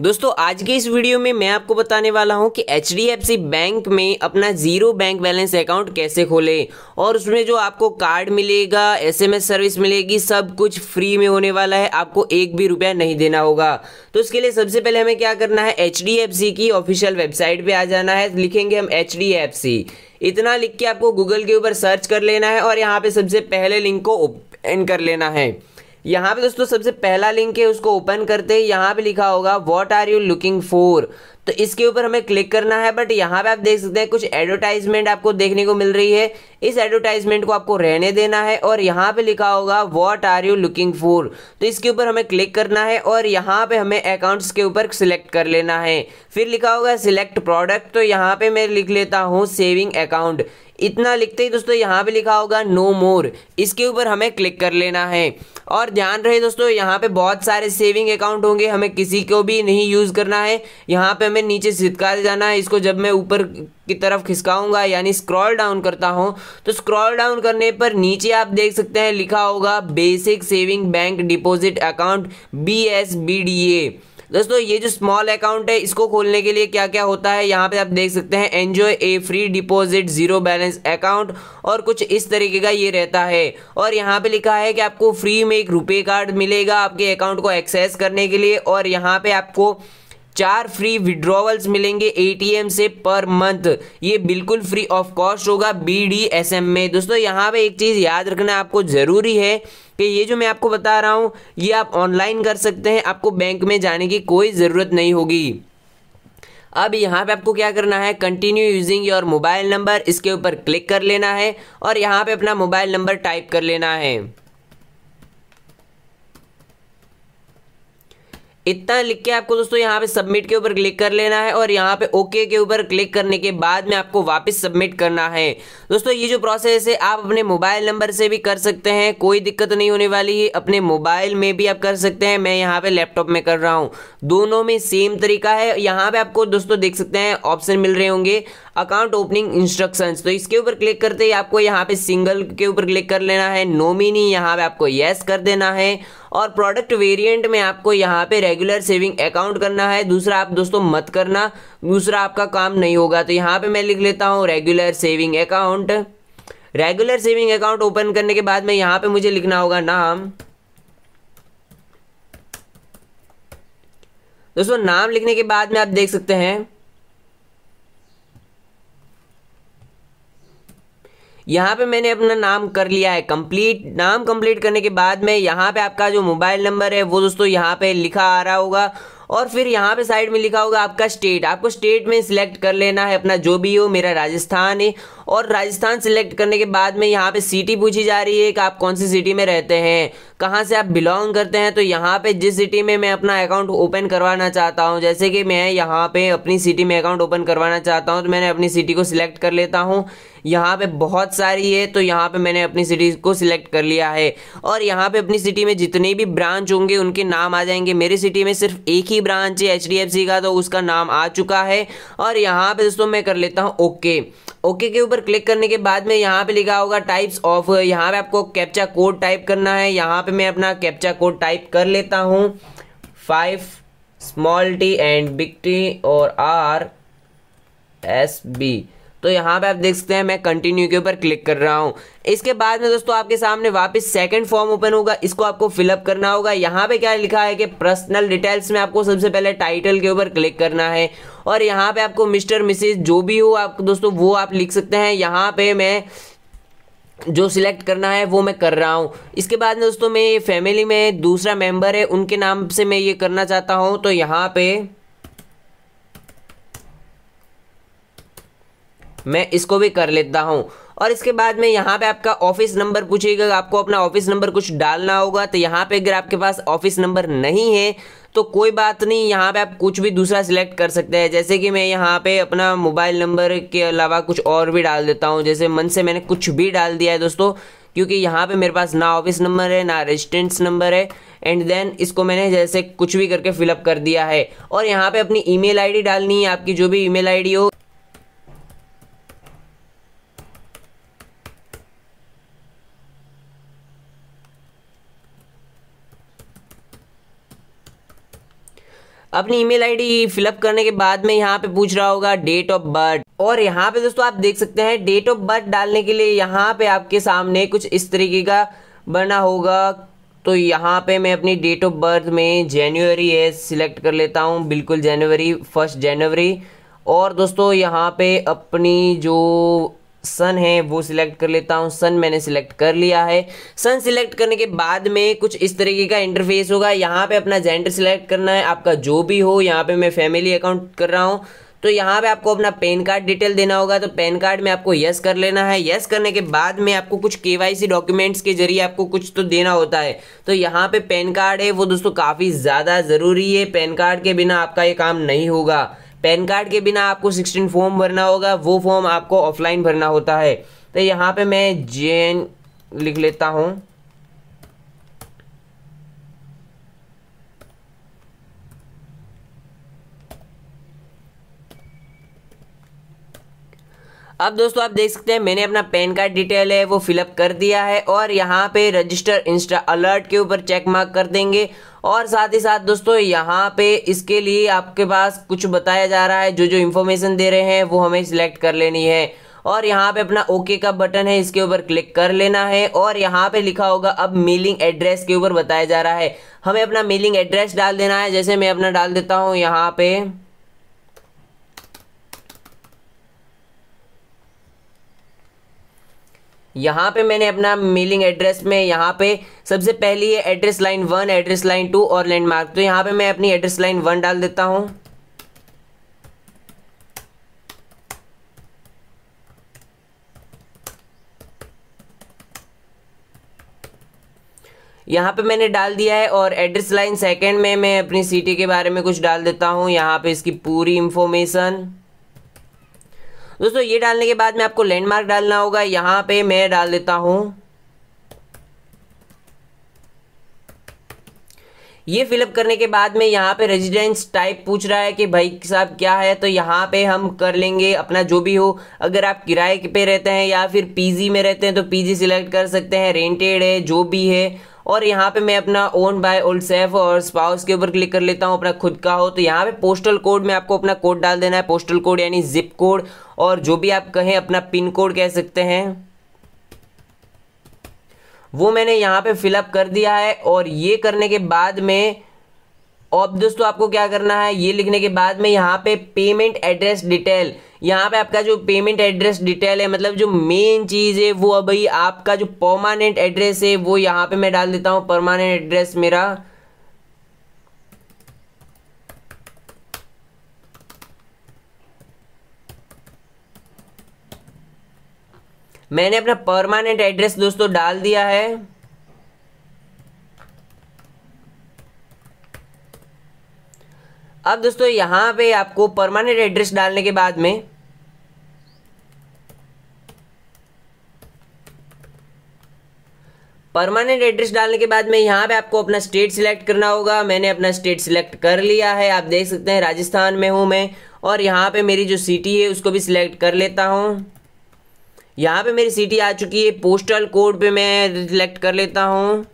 दोस्तों आज के इस वीडियो में मैं आपको बताने वाला हूं कि HDFC बैंक में अपना जीरो बैंक बैलेंस अकाउंट कैसे खोलें और उसमें जो आपको कार्ड मिलेगा, SMS सर्विस मिलेगी, सब कुछ फ्री में होने वाला है। आपको एक भी रुपया नहीं देना होगा। तो इसके लिए सबसे पहले हमें क्या करना है, HDFC की ऑफिशियल वेबसाइट पे आ जाना है। लिखेंगे हम HDFC, इतना लिख के आपको गूगल के ऊपर सर्च कर लेना है और यहाँ पे सबसे पहले लिंक को ओपन कर लेना है। यहाँ पे दोस्तों सबसे पहला लिंक है, उसको ओपन करते ही यहाँ पे लिखा होगा what are you looking for, तो इसके ऊपर हमें क्लिक करना है। बट यहाँ पे आप देख सकते हैं कुछ एडवर्टाइजमेंट आपको देखने को मिल रही है, इस एडवर्टाइजमेंट को आपको रहने देना है और यहाँ पे लिखा होगा what are you looking for, तो इसके ऊपर हमें क्लिक करना है और यहाँ पे हमें अकाउंट्स के ऊपर सिलेक्ट कर लेना है। फिर लिखा होगा सिलेक्ट प्रोडक्ट, तो यहाँ पे मैं लिख लेता हूँ सेविंग अकाउंट। इतना लिखते ही दोस्तों यहाँ पे लिखा होगा नो मोर, इसके ऊपर हमें क्लिक कर लेना है। और ध्यान रहे दोस्तों यहाँ पे बहुत सारे सेविंग अकाउंट होंगे, हमें किसी को भी नहीं यूज़ करना है। यहाँ पे हमें नीचे खिसका जाना है, इसको जब मैं ऊपर की तरफ खिसकाऊंगा यानी स्क्रॉल डाउन करता हूँ तो स्क्रॉल डाउन करने पर नीचे आप देख सकते हैं लिखा होगा basic saving bank deposit account BSBDA। दोस्तों ये जो स्मॉल अकाउंट है इसको खोलने के लिए क्या क्या होता है, यहाँ पे आप देख सकते हैं enjoy a free deposit zero balance account और कुछ इस तरीके का ये रहता है। और यहाँ पे लिखा है कि आपको फ्री में एक रुपए कार्ड मिलेगा आपके अकाउंट को एक्सेस करने के लिए और यहाँ पे आपको 4 फ्री विड्रॉवल्स मिलेंगे ATM से पर मंथ, ये बिल्कुल फ्री ऑफ कॉस्ट होगा BDSM में। दोस्तों यहाँ पे एक चीज़ याद रखना आपको ज़रूरी है कि ये जो मैं आपको बता रहा हूँ ये आप ऑनलाइन कर सकते हैं, आपको बैंक में जाने की कोई ज़रूरत नहीं होगी। अब यहाँ पे आपको क्या करना है, continue using your mobile number, इसके ऊपर क्लिक कर लेना है और यहाँ पर अपना मोबाइल नंबर टाइप कर लेना है। इतना लिख के आपको दोस्तों यहाँ पे सबमिट के ऊपर क्लिक कर लेना है और यहाँ पे ओके के ऊपर क्लिक करने के बाद में आपको वापस सबमिट करना है। दोस्तों ये जो प्रोसेस है आप अपने मोबाइल नंबर से भी कर सकते हैं, कोई दिक्कत नहीं होने वाली है, अपने मोबाइल में भी आप कर सकते हैं। मैं यहाँ पे लैपटॉप में कर रहा हूँ, दोनों में सेम तरीका है। यहाँ पे आपको दोस्तों देख सकते हैं ऑप्शन मिल रहे होंगे अकाउंट ओपनिंग इंस्ट्रक्शंस, तो इसके ऊपर क्लिक करते ही आपको यहाँ पे सिंगल के ऊपर क्लिक कर लेना है, नॉमिनी यहाँ पे आपको येस कर देना है और प्रोडक्ट वेरिएंट में आपको यहाँ पे रेगुलर सेविंग अकाउंट करना है। दूसरा आप दोस्तों मत करना, दूसरा आपका काम नहीं होगा। तो यहाँ पे मैं लिख लेता हूँ regular saving account. Regular saving account open करने के बाद में यहाँ पे मुझे लिखना होगा नाम। दोस्तों नाम लिखने के बाद में आप देख सकते हैं यहाँ पे मैंने अपना नाम कर लिया है कंप्लीट। नाम कंप्लीट करने के बाद में यहाँ पे आपका जो मोबाइल नंबर है वो दोस्तों यहाँ पे लिखा आ रहा होगा और फिर यहाँ पे साइड में लिखा होगा आपका स्टेट, आपको स्टेट में सिलेक्ट कर लेना है अपना जो भी हो। मेरा राजस्थान है और राजस्थान सिलेक्ट करने के बाद में यहाँ पे सिटी पूछी जा रही है कि आप कौन सी सिटी में रहते हैं, कहाँ से आप बिलोंग करते हैं। तो यहाँ पे जिस सिटी में मैं अपना अकाउंट ओपन करवाना चाहता हूँ, जैसे कि मैं यहाँ पे अपनी सिटी में अकाउंट ओपन करवाना चाहता हूँ तो मैंने अपनी सिटी को सिलेक्ट कर लेता हूँ। यहाँ पे बहुत सारी है तो यहाँ पे मैंने अपनी सिटी को सिलेक्ट कर लिया है और यहाँ पे अपनी सिटी में जितने भी ब्रांच होंगे उनके नाम आ जाएंगे। मेरी सिटी में सिर्फ एक ही ब्रांच है HDFC का, तो उसका नाम आ चुका है। और यहाँ पे दोस्तों मैं कर लेता हूँ ओके। ओके के ऊपर क्लिक करने के बाद में यहाँ पे लिखा होगा टाइप्स ऑफ, यहाँ पे आपको कैप्चा कोड टाइप करना है। यहाँ पे मैं अपना कैप्चा कोड टाइप कर लेता हूँ 5 small t and big T और R S B। तो यहाँ पे आप देख सकते हैं मैं कंटिन्यू के ऊपर क्लिक कर रहा हूँ। इसके बाद में दोस्तों आपके सामने वापस सेकंड फॉर्म ओपन होगा, इसको आपको फिलअप करना होगा। यहाँ पे क्या लिखा है कि पर्सनल डिटेल्स में आपको सबसे पहले टाइटल के ऊपर क्लिक करना है और यहाँ पे आपको मिस्टर मिसेज जो भी हो आप दोस्तों वो आप लिख सकते हैं। यहाँ पे मैं जो सिलेक्ट करना है वो मैं कर रहा हूँ। इसके बाद में दोस्तों मैं फैमिली में दूसरा मेम्बर है उनके नाम से मैं ये करना चाहता हूँ, तो यहाँ पे मैं इसको भी कर लेता हूँ। और इसके बाद में यहाँ पे आपका ऑफिस नंबर पूछेगा, आपको अपना ऑफिस नंबर कुछ डालना होगा। तो यहाँ पे अगर आपके पास ऑफिस नंबर नहीं है तो कोई बात नहीं, यहाँ पे आप कुछ भी दूसरा सिलेक्ट कर सकते हैं। जैसे कि मैं यहाँ पे अपना मोबाइल नंबर के अलावा कुछ और भी डाल देता हूँ, जैसे मन से मैंने कुछ भी डाल दिया है दोस्तों, क्योंकि यहाँ पे मेरे पास ना ऑफिस नंबर है ना रेजिडेंस नंबर है। एंड देन इसको मैंने जैसे कुछ भी करके फिलअप कर दिया है और यहाँ पे अपनी ईमेल ID डालनी है, आपकी जो भी ईमेल ID हो। अपनी ईमेल आईडी फिलअप करने के बाद में यहाँ पे पूछ रहा होगा डेट ऑफ बर्थ, और यहाँ पे दोस्तों आप देख सकते हैं डेट ऑफ बर्थ डालने के लिए यहाँ पे आपके सामने कुछ इस तरीके का बना होगा। तो यहाँ पे मैं अपनी डेट ऑफ बर्थ में जनवरी है सिलेक्ट कर लेता हूँ, बिल्कुल जनवरी 1 जनवरी। और दोस्तों यहाँ पे अपनी जो सन है वो सिलेक्ट कर लेता हूँ, सन मैंने सिलेक्ट कर लिया है। सन सिलेक्ट करने के बाद में कुछ इस तरीके का इंटरफेस होगा, यहाँ पे अपना जेंडर सिलेक्ट करना है आपका जो भी हो। यहाँ पे मैं फैमिली अकाउंट कर रहा हूँ, तो यहाँ पे आपको अपना पैन कार्ड डिटेल देना होगा। तो पैन कार्ड में आपको यस कर लेना है। यस करने के बाद में आपको कुछ केवाईसी डॉक्यूमेंट्स के जरिए आपको कुछ तो देना होता है। तो यहाँ पे पैन कार्ड है वो दोस्तों काफ़ी ज़्यादा ज़रूरी है, पैन कार्ड के बिना आपका ये काम नहीं होगा। पैन कार्ड के बिना आपको 16 फॉर्म भरना होगा, वो फॉर्म आपको ऑफलाइन भरना होता है। तो यहाँ पे मैं जैन लिख लेता हूँ, अब दोस्तों आप देख सकते हैं मैंने अपना पैन कार्ड डिटेल है वो फिलअप कर दिया है। और यहाँ पे रजिस्टर इंस्टा अलर्ट के ऊपर चेक मार्क कर देंगे। और साथ ही साथ दोस्तों यहाँ पे इसके लिए आपके पास कुछ बताया जा रहा है, जो जो इन्फॉर्मेशन दे रहे हैं वो हमें सिलेक्ट कर लेनी है। और यहाँ पे अपना ओके का बटन है इसके ऊपर क्लिक कर लेना है। और यहाँ पे लिखा होगा अब मेलिंग एड्रेस के ऊपर बताया जा रहा है, हमें अपना मेलिंग एड्रेस डाल देना है। जैसे मैं अपना डाल देता हूँ यहाँ पे, यहाँ पे मैंने अपना मेलिंग एड्रेस में यहाँ पे सबसे पहली है एड्रेस लाइन 1, एड्रेस लाइन 2 और लैंडमार्क। तो यहाँ पे मैं अपनी एड्रेस लाइन 1 डाल देता हूँ। यहाँ पे मैंने डाल दिया है। और एड्रेस लाइन 2 में मैं अपनी सिटी के बारे में कुछ डाल देता हूँ, यहाँ पे इसकी पूरी इंफॉर्मेशन। दोस्तों ये डालने के बाद में आपको लैंडमार्क डालना होगा, यहाँ पे मैं डाल देता हूँ। ये फिलअप करने के बाद में यहाँ पे रेजिडेंस टाइप पूछ रहा है कि भाई साहब क्या है, तो यहाँ पे हम कर लेंगे अपना जो भी हो। अगर आप किराए पे रहते हैं या फिर पीजी में रहते हैं तो पीजी सिलेक्ट कर सकते हैं, रेंटेड है जो भी है। और यहाँ पे मैं अपना ओन बाय ओल्ड सेफ और स्पाउस के ऊपर क्लिक कर लेता हूँ, अपना खुद का हो। तो यहाँ पे पोस्टल कोड में आपको अपना कोड डाल देना है, पोस्टल कोड यानी जिप कोड, और जो भी आप कहें अपना पिन कोड कह सकते हैं, वो मैंने यहाँ पे फिलअप कर दिया है। और ये करने के बाद में अब दोस्तों आपको क्या करना है, ये लिखने के बाद में यहाँ पे पेमेंट एड्रेस डिटेल, यहाँ पे आपका जो पेमेंट एड्रेस डिटेल है मतलब जो मेन चीज़ है वो अभी आपका जो परमानेंट एड्रेस है वो यहाँ पे मैं डाल देता हूँ। परमानेंट एड्रेस मेरा मैंने अपना परमानेंट एड्रेस दोस्तों डाल दिया है। अब दोस्तों यहाँ पे आपको परमानेंट एड्रेस डालने के बाद में यहाँ पे आपको अपना स्टेट सिलेक्ट करना होगा। मैंने अपना स्टेट सिलेक्ट कर लिया है, आप देख सकते हैं राजस्थान में हूँ मैं। और यहाँ पे मेरी जो सिटी है उसको भी सिलेक्ट कर लेता हूँ, यहाँ पे मेरी सिटी आ चुकी है। पोस्टल कोड पे मैं सिलेक्ट कर लेता हूँ।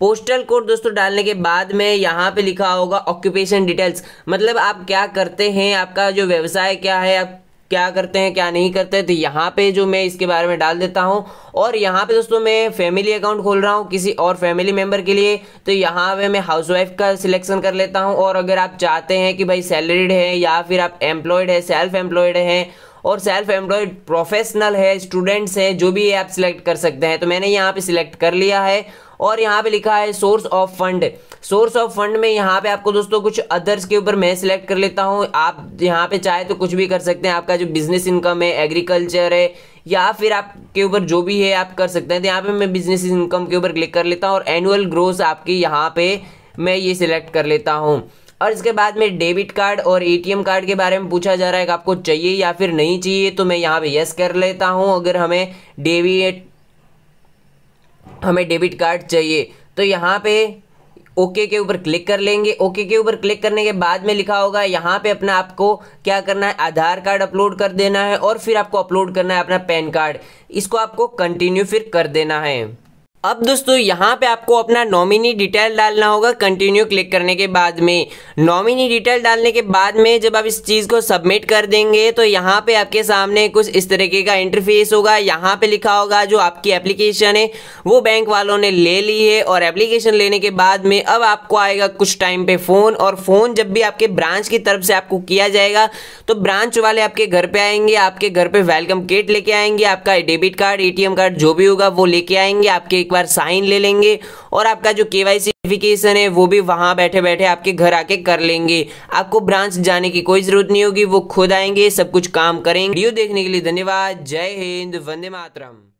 पोस्टल कोड दोस्तों डालने के बाद में यहाँ पे लिखा होगा ऑक्यूपेशन डिटेल्स, मतलब आप क्या करते हैं, आपका जो व्यवसाय क्या है, आप क्या करते हैं क्या नहीं करते। तो यहाँ पे जो मैं इसके बारे में डाल देता हूँ। और यहाँ पे दोस्तों मैं फैमिली अकाउंट खोल रहा हूँ किसी और फैमिली मेम्बर के लिए, तो यहाँ पे मैं हाउसवाइफ का सिलेक्शन कर लेता हूँ। और अगर आप चाहते हैं कि भाई सैलरीड है या फिर आप एम्प्लॉयड है, सेल्फ एम्प्लॉयड हैं और सेल्फ एम्प्लॉयड प्रोफेशनल है, स्टूडेंट्स हैं, जो भी है आप सिलेक्ट कर सकते हैं। तो मैंने यहाँ पे सिलेक्ट कर लिया है। और यहाँ पे लिखा है source of fund. Source of fund में यहाँ पे आपको दोस्तों कुछ अदर्स के ऊपर मैं सिलेक्ट कर लेता हूँ, आप यहाँ पे चाहे तो कुछ भी कर सकते हैं। आपका जो बिजनेस इनकम है, एग्रीकल्चर है, या फिर आपके ऊपर जो भी है आप कर सकते हैं। तो यहाँ पे मैं बिजनेस इनकम के ऊपर क्लिक कर लेता हूँ और एनुअल ग्रोथ आपकी यहाँ पे मैं ये सिलेक्ट कर लेता हूँ। और इसके बाद में डेबिट कार्ड और एटीएम कार्ड के बारे में पूछा जा रहा है कि आपको चाहिए या फिर नहीं चाहिए, तो मैं यहाँ पे यस कर लेता हूँ। अगर हमें डेबिट कार्ड चाहिए तो यहाँ पे ओके के ऊपर क्लिक कर लेंगे। ओके के ऊपर क्लिक करने के बाद में लिखा होगा यहाँ पे अपना आपको क्या करना है, आधार कार्ड अपलोड कर देना है और फिर आपको अपलोड करना है अपना पैन कार्ड, इसको आपको कंटिन्यू फिर कर देना है। अब दोस्तों यहाँ पे आपको अपना नॉमिनी डिटेल डालना होगा कंटिन्यू क्लिक करने के बाद में। नॉमिनी डिटेल डालने के बाद में जब आप इस चीज़ को सबमिट कर देंगे तो यहाँ पे आपके सामने कुछ इस तरीके का इंटरफेस होगा। यहाँ पे लिखा होगा जो आपकी एप्लीकेशन है वो बैंक वालों ने ले ली है, और एप्लीकेशन लेने के बाद में अब आपको आएगा कुछ टाइम पे फ़ोन, और फ़ोन जब भी आपके ब्रांच की तरफ से आपको किया जाएगा तो ब्रांच वाले आपके घर पर आएंगे, आपके घर पर वेलकम किट लेके आएंगे, आपका डेबिट कार्ड, एटीएम कार्ड जो भी होगा वो लेके आएंगे, आपके एक बार साइन ले लेंगे, और आपका जो केवाईसी वेरिफिकेशन है वो भी वहां बैठे बैठे आपके घर आके कर लेंगे। आपको ब्रांच जाने की कोई जरूरत नहीं होगी, वो खुद आएंगे, सब कुछ काम करेंगे। वीडियो देखने के लिए धन्यवाद। जय हिंद, वंदे मातरम।